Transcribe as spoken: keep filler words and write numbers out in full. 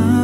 Mga